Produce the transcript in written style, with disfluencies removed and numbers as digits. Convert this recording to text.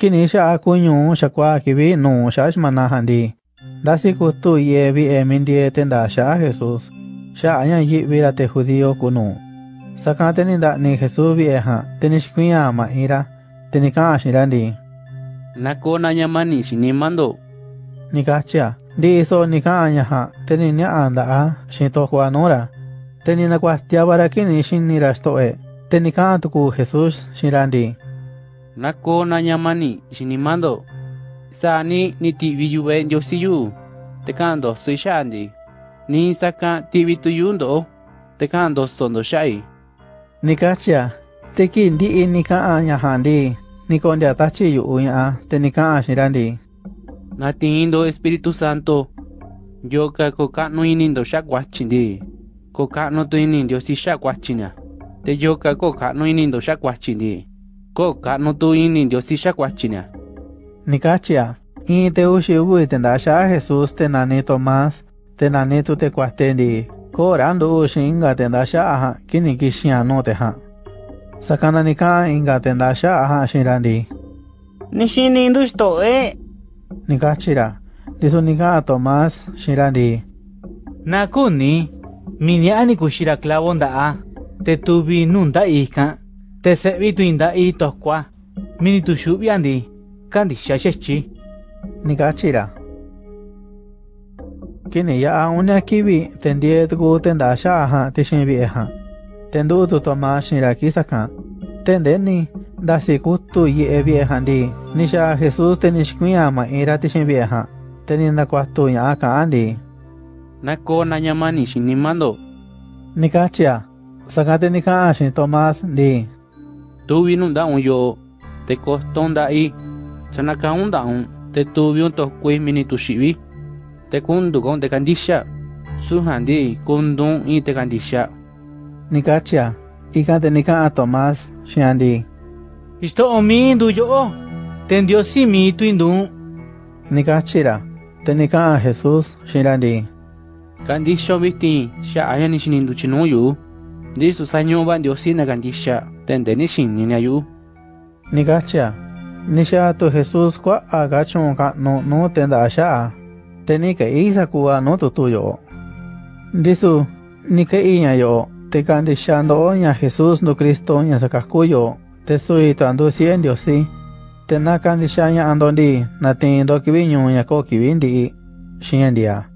Kinisha akunyun shakwa kibi nun shash manahandi. Dasi kustu yebi emindieten da sha Jesus. Sha ayan yibira te judío kunun. Sakan teninda ni Jesus bi eha. Tenishkuya ama ira. Tenikan shirandi. Nakona nyamani shinimando. Nikachia. Di iso nikan anyaha. Teninya anda a. Shintokwa nora. Tenina kwastiabara kini shinirastoe. Tenikan tuku Jesus shirandi. Nako nanyamani shinimando. Sani niti viyuen yosiyu. Tekando suishandi. Ni saka tibituyundo. Tekando sondo shai. Nikacha. Teki ndi inika anyahandi. Nikondia tachi yu uya. Tenika ashirandi. Natindo Espíritu Santo. Yoka kokano inindo shakwachindi. Kokano tu inindio si shakwachina. Te yoka kokano inindo shakwachindi. Koka no tu inin diosi shakwachina. Nikachia, in te ushi ubu tendasha Jesus tenane Tomás, tenane tu te kwastendi, korando ushi inga tendasha aha, kinikishia no teha. Sakana nika inga tendasha aha shirandi. Nishini industo e. Nikachira, disu nika Tomás shirandi. Nakuni, minyani kushira clavonda a, te tubi nunda ikan. Te sebitu inda ito kwa minitu shubiandi kandi shashechi. Nikachira kini ya aunya kibi tendietu tendasha aha tishinbi eha tendutu Tomás shirakisaka tendeni dasikutu yebi ehandi nisha Jesus tenishkuyama ira tishinbi eha teninda kwastu ya aka andi nako nanyamani shinimando. Nikachia sakate nikashin Tomás di tuvi nun daun yo te costonda i chanaka un daun te tuvi un toqui minitu shibi te kundu con te candisha suhandi kundun i te candisha. Nikacha ikante nika a Tomás shiandi isto omindu yo tendio simi tu indun. Nikachira tenika a Jesus shirandi candisha bitin sha ayani shinindu chinuyu disu sanyo bandiosina candisha tendenishin ninayu. Nikacha nisha to Jesus kwa agachon ka no tendasha tenike isa kuwa no tutuyo disu nike iñayo te kandishando oña Jesus no Cristo oña sakakuyo te suito ando siendio si tenakandishaña andondi natindo kibiño oña ko kibindi shindia.